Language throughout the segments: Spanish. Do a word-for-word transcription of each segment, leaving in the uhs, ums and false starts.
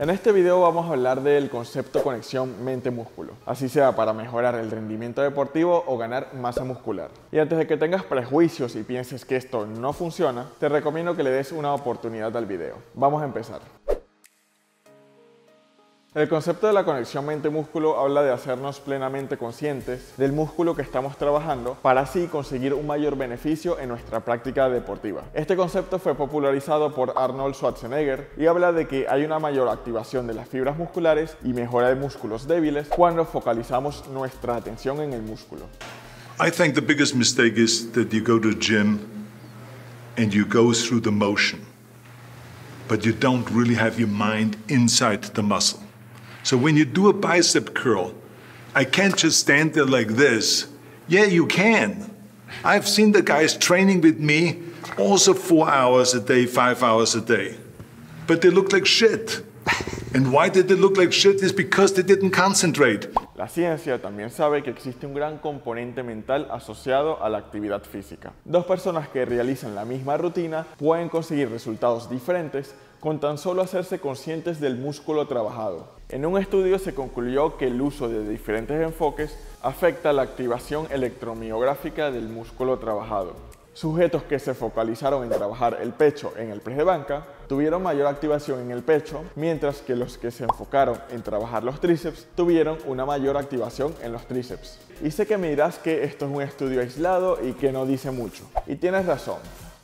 En este video vamos a hablar del concepto conexión mente-músculo, así sea para mejorar el rendimiento deportivo o ganar masa muscular. Y antes de que tengas prejuicios y pienses que esto no funciona, te recomiendo que le des una oportunidad al video. Vamos a empezar. El concepto de la conexión mente-músculo habla de hacernos plenamente conscientes del músculo que estamos trabajando para así conseguir un mayor beneficio en nuestra práctica deportiva. Este concepto fue popularizado por Arnold Schwarzenegger y habla de que hay una mayor activación de las fibras musculares y mejora de músculos débiles cuando focalizamos nuestra atención en el músculo. I think the biggest mistake is that you go to the gym and you go through the motion, but you don't really have your mind inside the muscle. So when you do a bicep curl, I can't just stand there like this. Yeah, you can. I've seen the guys training with me also four hours a day, five hours a day. But they look like shit. And why did they look like shit is because they didn't concentrate. La ciencia también sabe que existe un gran componente mental asociado a la actividad física. Dos personas que realizan la misma rutina pueden conseguir resultados diferentes con tan solo hacerse conscientes del músculo trabajado. En un estudio se concluyó que el uso de diferentes enfoques afecta la activación electromiográfica del músculo trabajado. Sujetos que se focalizaron en trabajar el pecho en el press de banca tuvieron mayor activación en el pecho, mientras que los que se enfocaron en trabajar los tríceps tuvieron una mayor activación en los tríceps. Y sé que me dirás que esto es un estudio aislado y que no dice mucho. Y tienes razón.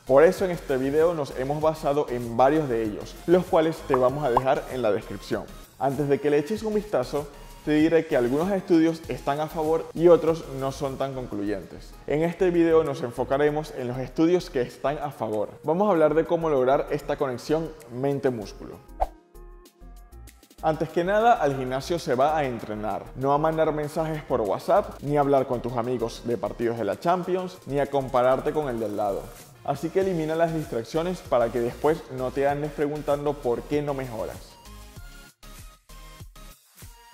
Por eso en este video nos hemos basado en varios de ellos, los cuales te vamos a dejar en la descripción. Antes de que le eches un vistazo, te diré que algunos estudios están a favor y otros no son tan concluyentes. En este video nos enfocaremos en los estudios que están a favor. Vamos a hablar de cómo lograr esta conexión mente-músculo. Antes que nada, al gimnasio se va a entrenar, no a mandar mensajes por WhatsApp, ni a hablar con tus amigos de partidos de la Champions, ni a compararte con el del lado. Así que elimina las distracciones para que después no te andes preguntando por qué no mejoras.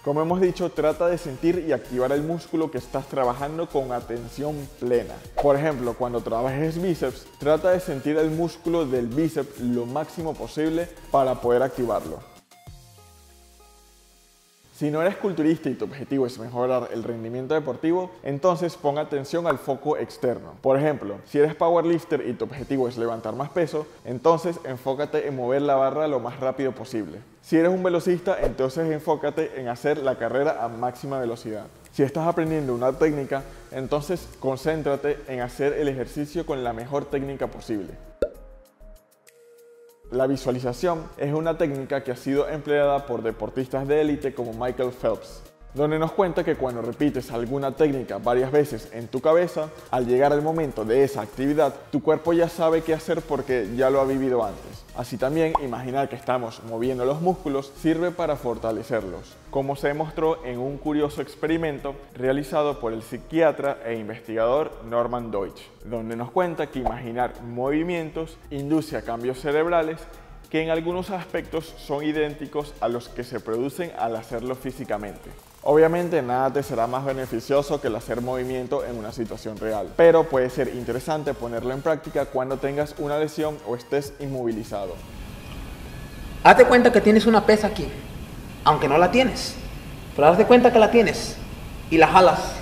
Como hemos dicho, trata de sentir y activar el músculo que estás trabajando con atención plena. Por ejemplo, cuando trabajes bíceps, trata de sentir el músculo del bíceps lo máximo posible para poder activarlo. Si no eres culturista y tu objetivo es mejorar el rendimiento deportivo, entonces pon atención al foco externo. Por ejemplo, si eres powerlifter y tu objetivo es levantar más peso, entonces enfócate en mover la barra lo más rápido posible. Si eres un velocista, entonces enfócate en hacer la carrera a máxima velocidad. Si estás aprendiendo una técnica, entonces concéntrate en hacer el ejercicio con la mejor técnica posible. La visualización es una técnica que ha sido empleada por deportistas de élite como Michael Phelps, donde nos cuenta que cuando repites alguna técnica varias veces en tu cabeza, al llegar al momento de esa actividad, tu cuerpo ya sabe qué hacer porque ya lo ha vivido antes. Así también, imaginar que estamos moviendo los músculos sirve para fortalecerlos, como se demostró en un curioso experimento realizado por el psiquiatra e investigador Norman Doidge, donde nos cuenta que imaginar movimientos induce a cambios cerebrales que en algunos aspectos son idénticos a los que se producen al hacerlo físicamente. Obviamente nada te será más beneficioso que el hacer movimiento en una situación real, pero puede ser interesante ponerlo en práctica cuando tengas una lesión o estés inmovilizado. Hazte cuenta que tienes una pesa aquí, aunque no la tienes, pero hazte cuenta que la tienes y la jalas.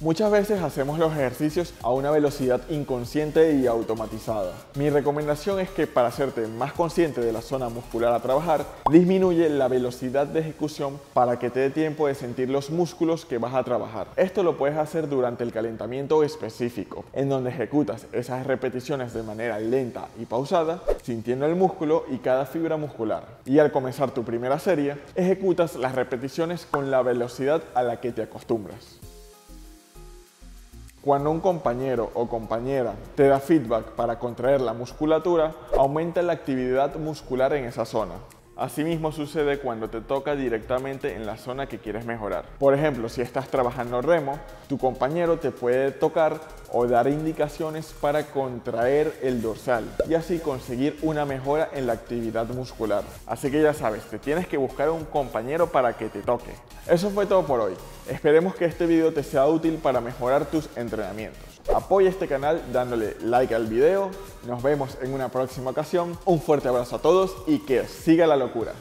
Muchas veces hacemos los ejercicios a una velocidad inconsciente y automatizada. Mi recomendación es que para hacerte más consciente de la zona muscular a trabajar, disminuye la velocidad de ejecución para que te dé tiempo de sentir los músculos que vas a trabajar. Esto lo puedes hacer durante el calentamiento específico, en donde ejecutas esas repeticiones de manera lenta y pausada, sintiendo el músculo y cada fibra muscular. Y al comenzar tu primera serie, ejecutas las repeticiones con la velocidad a la que te acostumbras. Cuando un compañero o compañera te da feedback para contraer la musculatura, aumenta la actividad muscular en esa zona. Asimismo sucede cuando te toca directamente en la zona que quieres mejorar. Por ejemplo, si estás trabajando remo, tu compañero te puede tocar o dar indicaciones para contraer el dorsal y así conseguir una mejora en la actividad muscular. Así que ya sabes, te tienes que buscar un compañero para que te toque. Eso fue todo por hoy. Esperemos que este video te sea útil para mejorar tus entrenamientos. Apoya este canal dándole like al video. Nos vemos en una próxima ocasión. Un fuerte abrazo a todos y que os siga la locura.